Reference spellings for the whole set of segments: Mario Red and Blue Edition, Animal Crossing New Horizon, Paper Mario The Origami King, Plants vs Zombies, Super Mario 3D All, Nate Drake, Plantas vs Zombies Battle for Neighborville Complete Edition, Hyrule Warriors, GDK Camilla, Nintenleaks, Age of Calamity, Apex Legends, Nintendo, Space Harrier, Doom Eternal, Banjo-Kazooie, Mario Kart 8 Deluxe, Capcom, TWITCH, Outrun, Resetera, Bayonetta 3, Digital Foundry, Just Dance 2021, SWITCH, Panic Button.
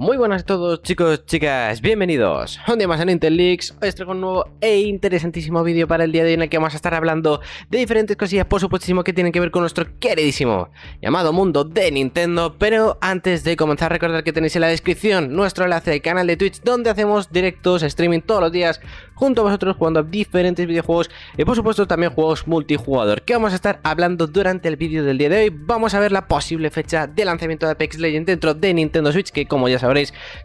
Muy buenas a todos, chicos, chicas, bienvenidos un día más a Nintenleaks. Hoy os traigo un nuevo e interesantísimo vídeo para el día de hoy en el que vamos a estar hablando de diferentes cosillas, por supuestísimo, que tienen que ver con nuestro queridísimo llamado mundo de Nintendo. Pero antes de comenzar, recordad que tenéis en la descripción nuestro enlace al canal de Twitch, donde hacemos directos, streaming todos los días junto a vosotros, jugando a diferentes videojuegos y por supuesto también juegos multijugador, que vamos a estar hablando durante el vídeo del día de hoy. Vamos a ver la posible fecha de lanzamiento de Apex Legends dentro de Nintendo Switch, que como ya sabéis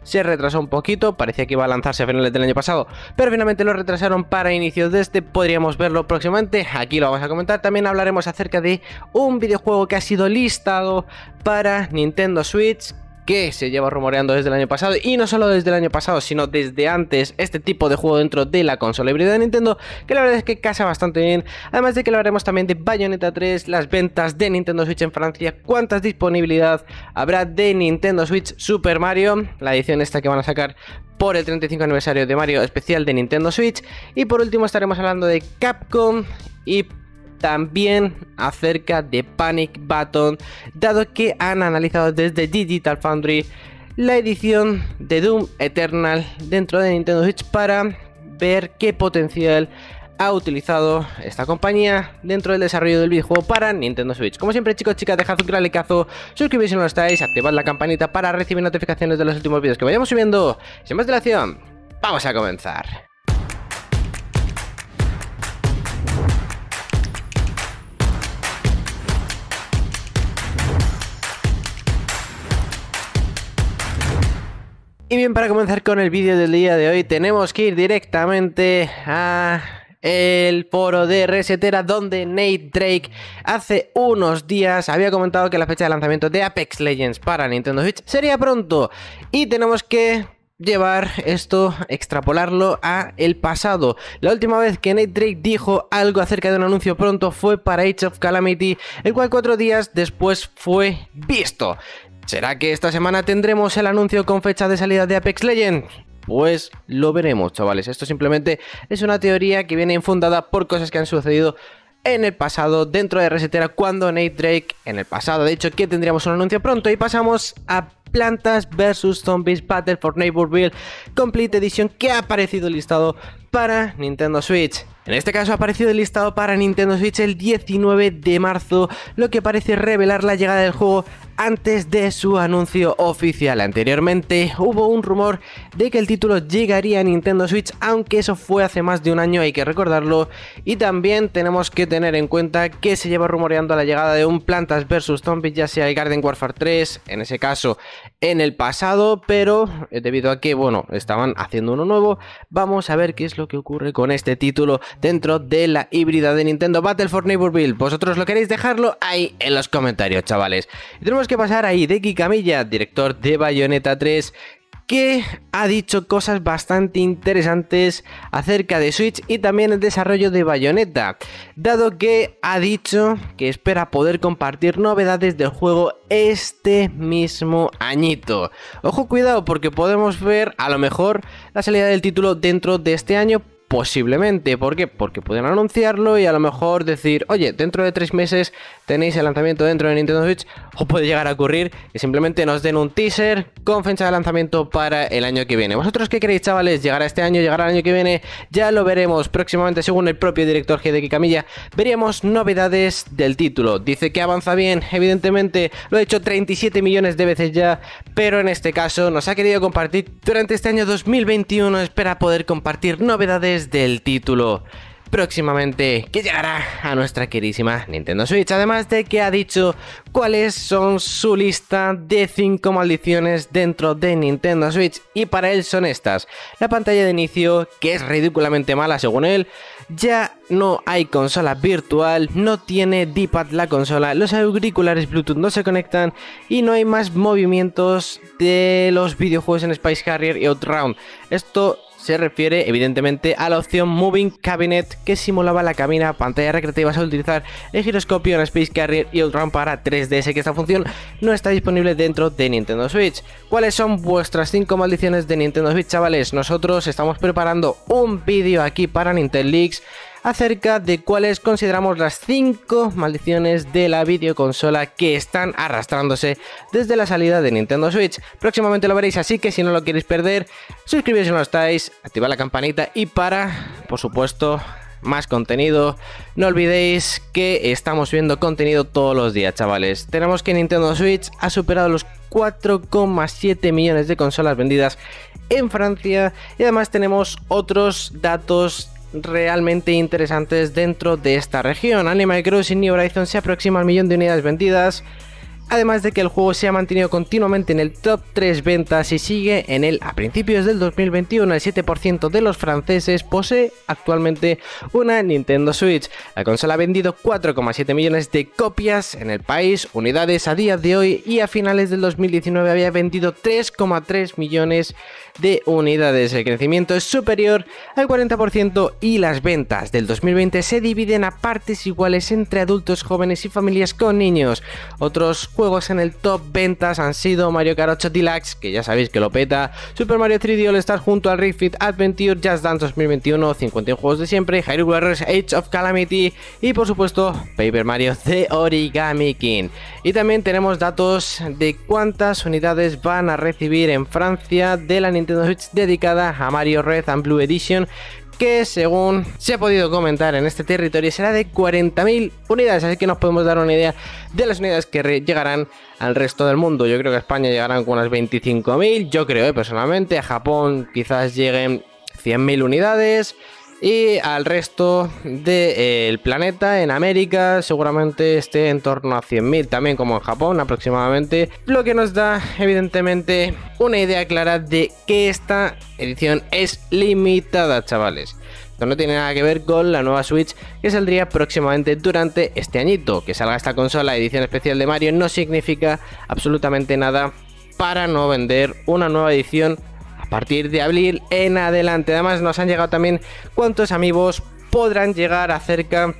se retrasó un poquito. Parecía que iba a lanzarse a finales del año pasado, pero finalmente lo retrasaron para inicios de este. Podríamos verlo próximamente, aquí lo vamos a comentar. También hablaremos acerca de un videojuego que ha sido listado para Nintendo Switch, que se lleva rumoreando desde el año pasado, y no solo desde el año pasado, sino desde antes, este tipo de juego dentro de la consola híbrida de Nintendo, que la verdad es que casa bastante bien. Además de que hablaremos también de Bayonetta 3, las ventas de Nintendo Switch en Francia, cuántas disponibilidad habrá de Nintendo Switch, Super Mario, la edición esta que van a sacar por el 35 aniversario de Mario, especial de Nintendo Switch, y por último estaremos hablando de Capcom y también acerca de Panic Button, dado que han analizado desde Digital Foundry la edición de Doom Eternal dentro de Nintendo Switch para ver qué potencial ha utilizado esta compañía dentro del desarrollo del videojuego para Nintendo Switch. Como siempre, chicos, chicas, dejad un gran likeazo, suscribíos si no lo estáis, activad la campanita para recibir notificaciones de los últimos vídeos que vayamos subiendo. Sin más dilación, vamos a comenzar. Y bien, para comenzar con el vídeo del día de hoy tenemos que ir directamente a el foro de Resetera, donde Nate Drake hace unos días había comentado que la fecha de lanzamiento de Apex Legends para Nintendo Switch sería pronto, y tenemos que llevar esto, extrapolarlo a el pasado. La última vez que Nate Drake dijo algo acerca de un anuncio pronto fue para Age of Calamity, el cual 4 días después fue visto. ¿Será que esta semana tendremos el anuncio con fecha de salida de Apex Legends? Pues lo veremos, chavales. Esto simplemente es una teoría que viene infundada por cosas que han sucedido en el pasado dentro de Resetera, cuando Nate Drake en el pasado ha dicho que tendríamos un anuncio pronto. Y pasamos a Plantas vs Zombies Battle for Neighborville Complete Edition, que ha aparecido listado para Nintendo Switch. En este caso ha aparecido el listado para Nintendo Switch el 19 de marzo, lo que parece revelar la llegada del juego antes de su anuncio oficial. Anteriormente hubo un rumor de que el título llegaría a Nintendo Switch, aunque eso fue hace más de un año, hay que recordarlo. Y también tenemos que tener en cuenta que se lleva rumoreando la llegada de un Plantas vs Zombies, ya sea el Garden Warfare 3, en ese caso en el pasado, pero debido a que, bueno, estaban haciendo uno nuevo, vamos a ver qué es lo que ocurre con este título dentro de la híbrida de Nintendo. Battle for Neighborville, vosotros lo queréis, dejarlo ahí en los comentarios, chavales. Y tenemos que pasar a GDK Camilla, director de Bayonetta 3, que ha dicho cosas bastante interesantes acerca de Switch y también el desarrollo de Bayonetta, dado que ha dicho que espera poder compartir novedades del juego este mismo añito. Ojo, cuidado, porque podemos ver a lo mejor la salida del título dentro de este año, posiblemente. ¿Por qué? Porque pueden anunciarlo y a lo mejor decir, oye, dentro de 3 meses tenéis el lanzamiento dentro de Nintendo Switch, o puede llegar a ocurrir que simplemente nos den un teaser con fecha de lanzamiento para el año que viene. ¿Vosotros qué creéis, chavales? ¿Llegará este año? ¿Llegará el año que viene? Ya lo veremos próximamente. Según el propio director GDK Camilla, veríamos novedades del título. Dice que avanza bien, evidentemente, lo ha hecho 37 millones de veces ya, pero en este caso nos ha querido compartir durante este año 2021, espera poder compartir novedades del título próximamente, que llegará a nuestra queridísima Nintendo Switch. Además de que ha dicho cuáles son su lista de 5 maldiciones dentro de Nintendo Switch, y para él son estas: la pantalla de inicio, que es ridículamente mala según él, ya no hay consola virtual, no tiene D-pad la consola, los auriculares Bluetooth no se conectan y no hay más movimientos de los videojuegos en Space Harrier y Outrun. Esto se refiere evidentemente a la opción Moving Cabinet, que simulaba la cabina, pantalla recreativa, al utilizar el giroscopio en Space Harrier y Outrun para 3DS, que esta función no está disponible dentro de Nintendo Switch. ¿Cuáles son vuestras 5 maldiciones de Nintendo Switch, chavales? Nosotros estamos preparando un vídeo aquí para Nintenleaks acerca de cuáles consideramos las 5 maldiciones de la videoconsola que están arrastrándose desde la salida de Nintendo Switch. Próximamente lo veréis, así que si no lo queréis perder, suscribiros si no lo estáis, activad la campanita y para, por supuesto, más contenido. No olvidéis que estamos viendo contenido todos los días, chavales. Tenemos que Nintendo Switch ha superado los 4,7 millones de consolas vendidas en Francia y además tenemos otros datos realmente interesantes dentro de esta región. Animal Crossing New Horizon se aproxima al millón de unidades vendidas, además de que el juego se ha mantenido continuamente en el top 3 ventas y sigue en él a principios del 2021. El 7% de los franceses posee actualmente una Nintendo Switch. La consola ha vendido 4,7 millones de copias en el país, unidades a día de hoy, y a finales del 2019 había vendido 3,3 millones de unidades. El crecimiento es superior al 40% y las ventas del 2020 se dividen a partes iguales entre adultos jóvenes y familias con niños. Otros juegos en el top ventas han sido Mario Kart 8 Deluxe, que ya sabéis que lo peta, Super Mario 3D All Star junto al Ring Fit Adventure, Just Dance 2021, 51 juegos de siempre, Hyrule Warriors, Age of Calamity y por supuesto Paper Mario The Origami King. Y también tenemos datos de cuántas unidades van a recibir en Francia de la Nintendo Switch dedicada a Mario Red and Blue Edition, que según se ha podido comentar en este territorio será de 40.000 unidades, así que nos podemos dar una idea de las unidades que llegarán al resto del mundo. Yo creo que a España llegarán con unas 25.000, yo creo personalmente, a Japón quizás lleguen 100.000 unidades y al resto del planeta, en América seguramente esté en torno a 100.000 también, como en Japón aproximadamente, lo que nos da evidentemente una idea clara de que esta edición es limitada, chavales. Esto no tiene nada que ver con la nueva Switch que saldría próximamente durante este añito. Que salga esta consola edición especial de Mario no significa absolutamente nada para no vender una nueva edición a partir de abril en adelante. Además nos han llegado también cuántos amiibos podrán llegar acerca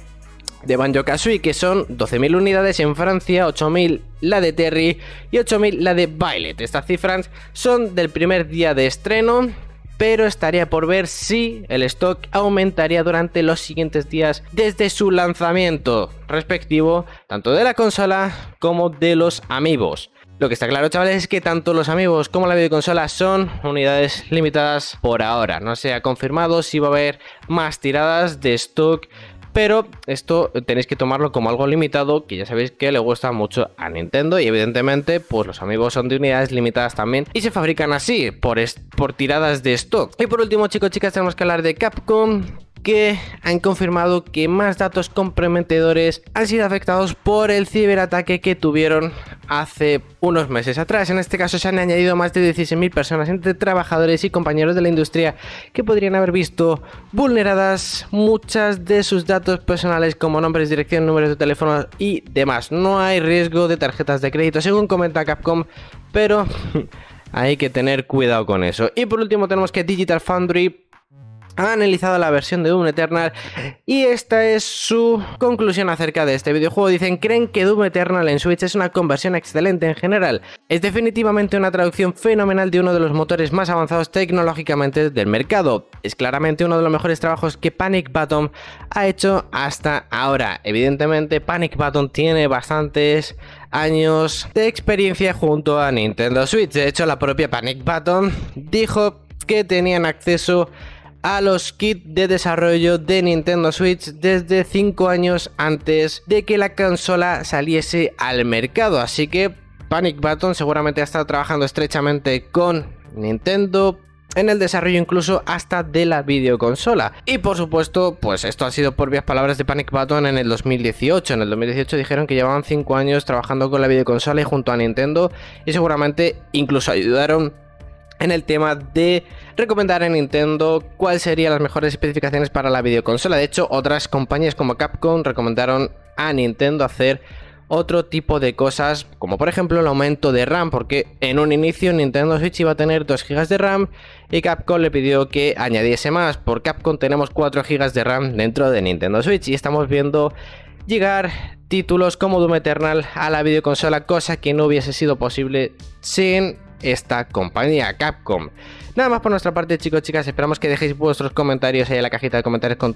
de Banjo-Kazooie, que son 12.000 unidades en Francia, 8.000 la de Terry y 8.000 la de Violet. Estas cifras son del primer día de estreno, pero estaría por ver si el stock aumentaría durante los siguientes días desde su lanzamiento respectivo, tanto de la consola como de los amiibos. Lo que está claro, chavales, es que tanto los amiibos como la videoconsola son unidades limitadas por ahora. No se ha confirmado si va a haber más tiradas de stock, pero esto tenéis que tomarlo como algo limitado, que ya sabéis que le gusta mucho a Nintendo, y evidentemente pues los amiibos son de unidades limitadas también y se fabrican así, por tiradas de stock. Y por último, chicos, chicas, tenemos que hablar de Capcom, que han confirmado que más datos comprometedores han sido afectados por el ciberataque que tuvieron hace unos meses atrás. En este caso se han añadido más de 16.000 personas entre trabajadores y compañeros de la industria que podrían haber visto vulneradas muchas de sus datos personales, como nombres, dirección, números de teléfono y demás. No hay riesgo de tarjetas de crédito, según comenta Capcom, pero hay que tener cuidado con eso. Y por último tenemos que Digital Foundry ha analizado la versión de Doom Eternal y esta es su conclusión acerca de este videojuego. Dicen: creen que Doom Eternal en Switch es una conversión excelente en general. Es definitivamente una traducción fenomenal de uno de los motores más avanzados tecnológicamente del mercado. Es claramente uno de los mejores trabajos que Panic Button ha hecho hasta ahora. Evidentemente Panic Button tiene bastantes años de experiencia junto a Nintendo Switch. De hecho, la propia Panic Button dijo que tenían acceso a los kits de desarrollo de Nintendo Switch desde 5 años antes de que la consola saliese al mercado. Así que Panic Button seguramente ha estado trabajando estrechamente con Nintendo en el desarrollo incluso hasta de la videoconsola. Y por supuesto, pues esto ha sido por vías palabras de Panic Button en el 2018. En el 2018 dijeron que llevaban 5 años trabajando con la videoconsola y junto a Nintendo, y seguramente incluso ayudaron en el tema de recomendar a Nintendo cuáles serían las mejores especificaciones para la videoconsola. De hecho, otras compañías como Capcom recomendaron a Nintendo hacer otro tipo de cosas, como por ejemplo el aumento de RAM, porque en un inicio Nintendo Switch iba a tener 2 GB de RAM y Capcom le pidió que añadiese más. Por Capcom tenemos 4 GB de RAM dentro de Nintendo Switch y estamos viendo llegar títulos como Doom Eternal a la videoconsola, cosa que no hubiese sido posible sin esta compañía, Capcom. Nada más por nuestra parte, chicos, chicas. Esperamos que dejéis vuestros comentarios ahí en la cajita de comentarios con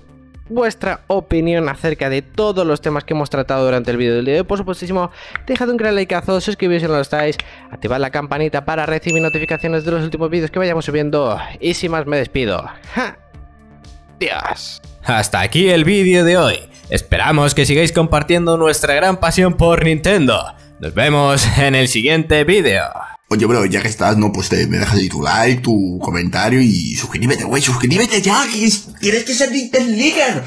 vuestra opinión acerca de todos los temas que hemos tratado durante el vídeo del día de hoy. Por supuestísimo, dejad un gran likeazo, suscribíos si no lo estáis, activad la campanita para recibir notificaciones de los últimos vídeos que vayamos subiendo. Y sin más me despido. ¡Ja! ¡Dios! Hasta aquí el vídeo de hoy. Esperamos que sigáis compartiendo nuestra gran pasión por Nintendo. Nos vemos en el siguiente vídeo. Oye, bro, ya que estás, no, pues me dejas ahí tu like, tu comentario y suscríbete, güey, suscríbete ya, que tienes que ser Nintenleaker.